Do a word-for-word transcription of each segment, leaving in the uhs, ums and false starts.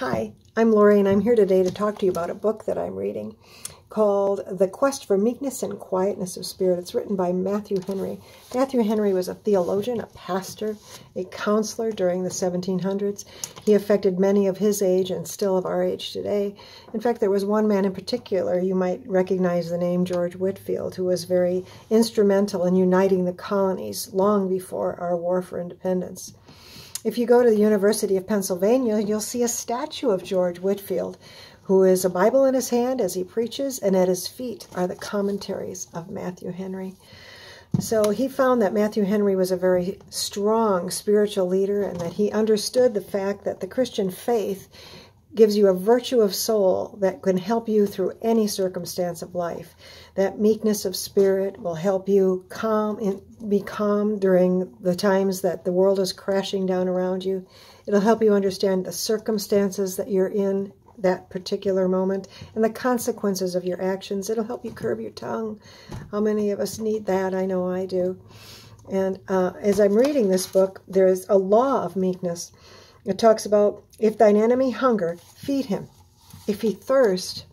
Hi, I'm Lori, and I'm here today to talk to you about a book that I'm reading called The Quest for Meekness and Quietness of Spirit. It's written by Matthew Henry. Matthew Henry was a theologian, a pastor, a counselor during the seventeen hundreds. He affected many of his age and still of our age today. In fact, there was one man in particular, you might recognize the name George Whitefield, who was very instrumental in uniting the colonies long before our war for independence. If you go to the University of Pennsylvania, you'll see a statue of George Whitefield, who is a Bible in his hand as he preaches, and at his feet are the commentaries of Matthew Henry. So he found that Matthew Henry was a very strong spiritual leader, and that he understood the fact that the Christian faith gives you a virtue of soul that can help you through any circumstance of life. That meekness of spirit will help you calm and be calm during the times that the world is crashing down around you. It'll help you understand the circumstances that you're in that particular moment and the consequences of your actions. It'll help you curb your tongue. How many of us need that? I know I do. And uh, as I'm reading this book, there is a law of meekness. It talks about, if thine enemy hunger, feed him. If he thirst,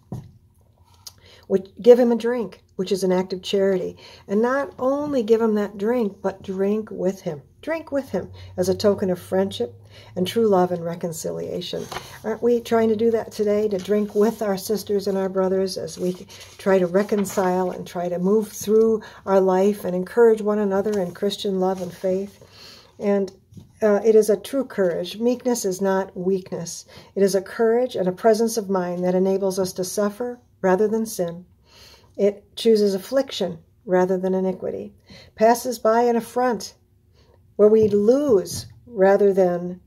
give him a drink, which is an act of charity. And not only give him that drink, but drink with him. Drink with him as a token of friendship and true love and reconciliation. Aren't we trying to do that today, to drink with our sisters and our brothers as we try to reconcile and try to move through our life and encourage one another in Christian love and faith? And Uh, it is a true courage. Meekness is not weakness. It is a courage and a presence of mind that enables us to suffer rather than sin. It chooses affliction rather than iniquity, passes by an affront where we lose rather than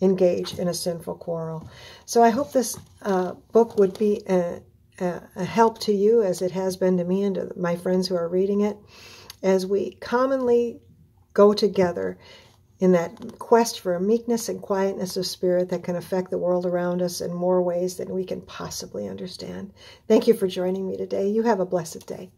engage in a sinful quarrel. So I hope this uh, book would be a, a, a help to you, as it has been to me and to my friends who are reading it, as we commonly go together in that quest for a meekness and quietness of spirit that can affect the world around us in more ways than we can possibly understand. Thank you for joining me today. You have a blessed day.